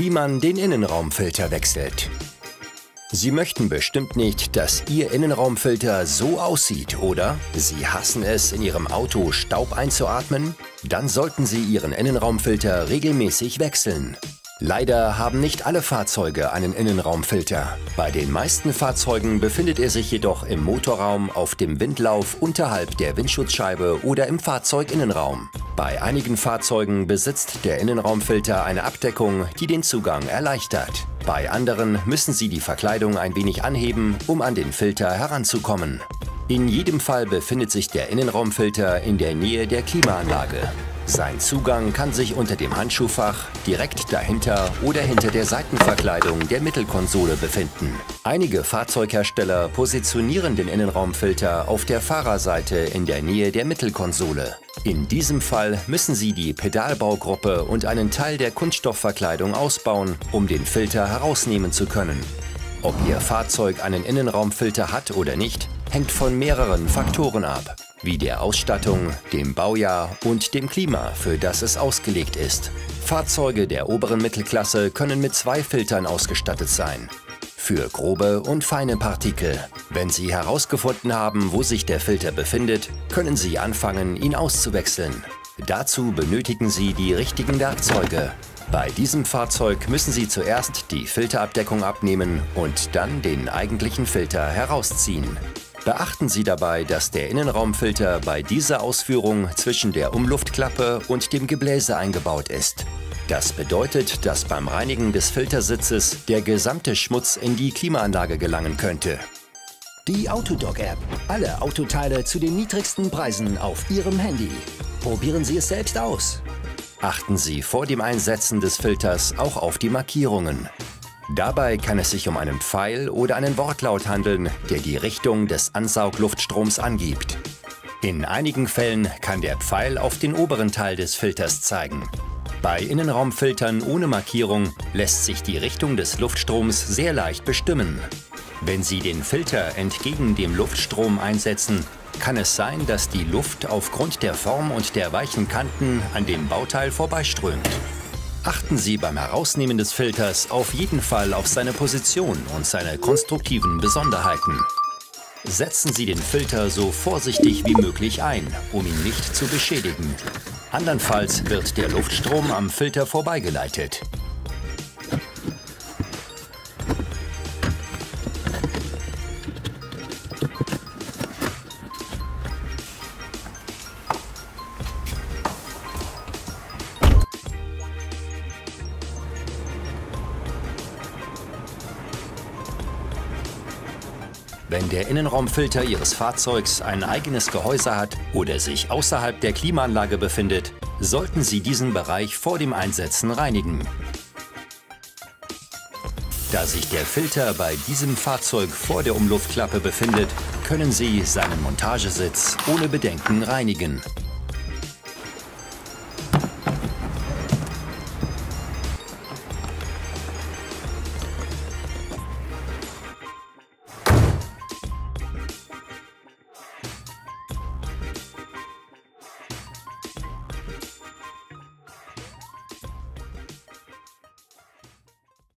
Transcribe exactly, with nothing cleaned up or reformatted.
wie man den Innenraumfilter wechselt. Sie möchten bestimmt nicht, dass Ihr Innenraumfilter so aussieht, oder? Sie hassen es, in Ihrem Auto Staub einzuatmen? Dann sollten Sie Ihren Innenraumfilter regelmäßig wechseln. Leider haben nicht alle Fahrzeuge einen Innenraumfilter. Bei den meisten Fahrzeugen befindet er sich jedoch im Motorraum, auf dem Windlauf, unterhalb der Windschutzscheibe oder im Fahrzeuginnenraum. Bei einigen Fahrzeugen besitzt der Innenraumfilter eine Abdeckung, die den Zugang erleichtert. Bei anderen müssen Sie die Verkleidung ein wenig anheben, um an den Filter heranzukommen. In jedem Fall befindet sich der Innenraumfilter in der Nähe der Klimaanlage. Sein Zugang kann sich unter dem Handschuhfach, direkt dahinter oder hinter der Seitenverkleidung der Mittelkonsole befinden. Einige Fahrzeughersteller positionieren den Innenraumfilter auf der Fahrerseite in der Nähe der Mittelkonsole. In diesem Fall müssen Sie die Pedalbaugruppe und einen Teil der Kunststoffverkleidung ausbauen, um den Filter herausnehmen zu können. Ob Ihr Fahrzeug einen Innenraumfilter hat oder nicht, hängt von mehreren Faktoren ab, wie der Ausstattung, dem Baujahr und dem Klima, für das es ausgelegt ist. Fahrzeuge der oberen Mittelklasse können mit zwei Filtern ausgestattet sein. Für grobe und feine Partikel. Wenn Sie herausgefunden haben, wo sich der Filter befindet, können Sie anfangen, ihn auszuwechseln. Dazu benötigen Sie die richtigen Werkzeuge. Bei diesem Fahrzeug müssen Sie zuerst die Filterabdeckung abnehmen und dann den eigentlichen Filter herausziehen. Beachten Sie dabei, dass der Innenraumfilter bei dieser Ausführung zwischen der Umluftklappe und dem Gebläse eingebaut ist. Das bedeutet, dass beim Reinigen des Filtersitzes der gesamte Schmutz in die Klimaanlage gelangen könnte. Die AutoDoc-App. Alle Autoteile zu den niedrigsten Preisen auf Ihrem Handy. Probieren Sie es selbst aus. Achten Sie vor dem Einsetzen des Filters auch auf die Markierungen. Dabei kann es sich um einen Pfeil oder einen Wortlaut handeln, der die Richtung des Ansaugluftstroms angibt. In einigen Fällen kann der Pfeil auf den oberen Teil des Filters zeigen. Bei Innenraumfiltern ohne Markierung lässt sich die Richtung des Luftstroms sehr leicht bestimmen. Wenn Sie den Filter entgegen dem Luftstrom einsetzen, kann es sein, dass die Luft aufgrund der Form und der weichen Kanten an dem Bauteil vorbeiströmt. Achten Sie beim Herausnehmen des Filters auf jeden Fall auf seine Position und seine konstruktiven Besonderheiten. Setzen Sie den Filter so vorsichtig wie möglich ein, um ihn nicht zu beschädigen. Andernfalls wird der Luftstrom am Filter vorbeigeleitet. Wenn der Innenraumfilter Ihres Fahrzeugs ein eigenes Gehäuse hat oder sich außerhalb der Klimaanlage befindet, sollten Sie diesen Bereich vor dem Einsetzen reinigen. Da sich der Filter bei diesem Fahrzeug vor der Umluftklappe befindet, können Sie seinen Montagesitz ohne Bedenken reinigen.